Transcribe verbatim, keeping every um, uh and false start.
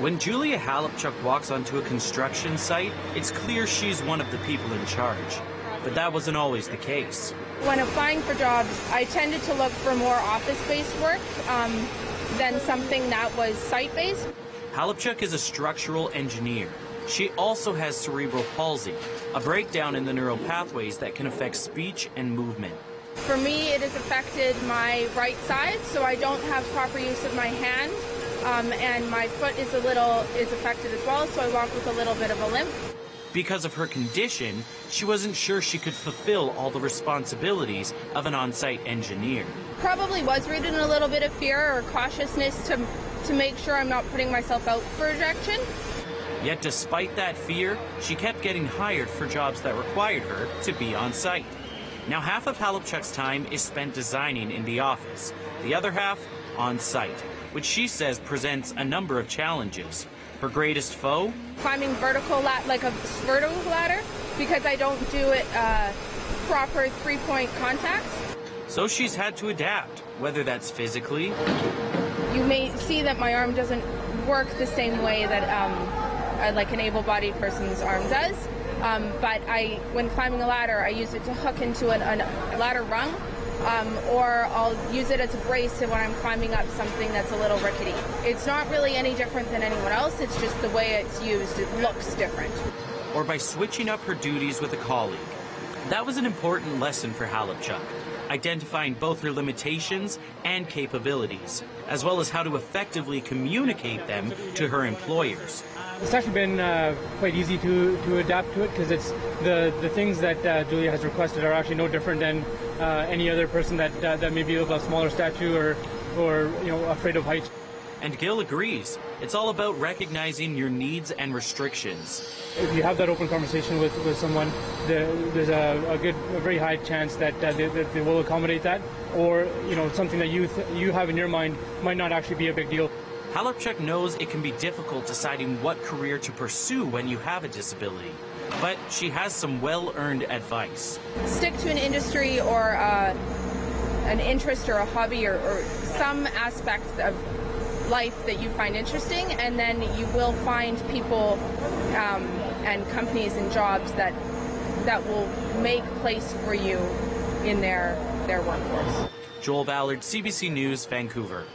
When Julia Halipchuk walks onto a construction site, it's clear she's one of the people in charge. But that wasn't always the case. When applying for jobs, I tended to look for more office-based work um, than something that was site-based. Halipchuk is a structural engineer. She also has cerebral palsy, a breakdown in the neural pathways that can affect speech and movement. For me, it has affected my right side, so I don't have proper use of my hand. Um, and my foot is a little is affected as well, so I walk with a little bit of a limp. Because of her condition, she wasn't sure she could fulfill all the responsibilities of an on-site engineer. Probably was rooted in a little bit of fear or cautiousness to, to make sure I'm not putting myself out for rejection. Yet despite that fear, she kept getting hired for jobs that required her to be on-site. Now half of Halipchuk's time is spent designing in the office, the other half on-site, which she says presents a number of challenges. Her greatest foe? Climbing vertical ladder, like a vertical ladder, because I don't do it uh, proper three-point contact. So she's had to adapt, whether that's physically. You may see that my arm doesn't work the same way that um, like an able-bodied person's arm does. Um, but I, when climbing a ladder, I use it to hook into an, an ladder rung. Um, or I'll use it as a brace when I'm climbing up something that's a little rickety. It's not really any different than anyone else, it's just the way it's used, it looks different. Or by switching up her duties with a colleague. That was an important lesson for Halipchuk, identifying both her limitations and capabilities, as well as how to effectively communicate them to her employers. It's actually been uh, quite easy to, to adapt to it, because it's the, the things that uh, Julia has requested are actually no different than uh, any other person that, uh, that may be of a smaller stature or, or you know, afraid of height. And Gil agrees. It's all about recognizing your needs and restrictions. If you have that open conversation with, with someone, the, there's a, a good, a very high chance that, uh, they, that they will accommodate that, or you know, something that you, th you have in your mind might not actually be a big deal. Halipchuk knows it can be difficult deciding what career to pursue when you have a disability, but she has some well-earned advice. Stick to an industry or uh, an interest or a hobby or, or some aspect of life that you find interesting, and then you will find people um, and companies and jobs that that will make place for you in their, their workforce. Joel Ballard, C B C News, Vancouver.